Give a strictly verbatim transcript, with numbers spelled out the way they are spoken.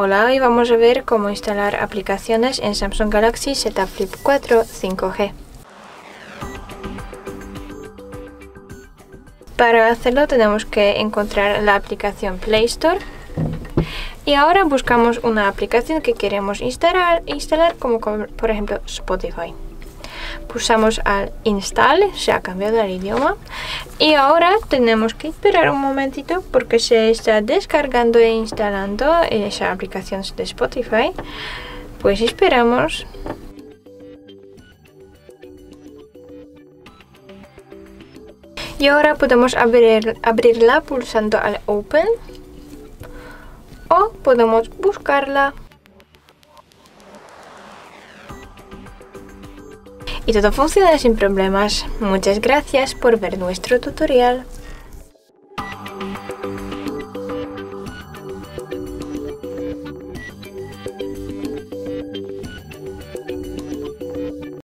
Hola, hoy vamos a ver cómo instalar aplicaciones en Samsung Galaxy Z Flip cuatro cinco G. Para hacerlo tenemos que encontrar la aplicación Play Store y ahora buscamos una aplicación que queremos instalar, instalar como por ejemplo Spotify. Pulsamos al install, se ha cambiado el idioma y ahora tenemos que esperar un momentito porque se está descargando e instalando esa aplicación de Spotify. Pues esperamos. Y ahora podemos abrir, abrirla pulsando al Open o podemos buscarla. Y todo funciona sin problemas. Muchas gracias por ver nuestro tutorial.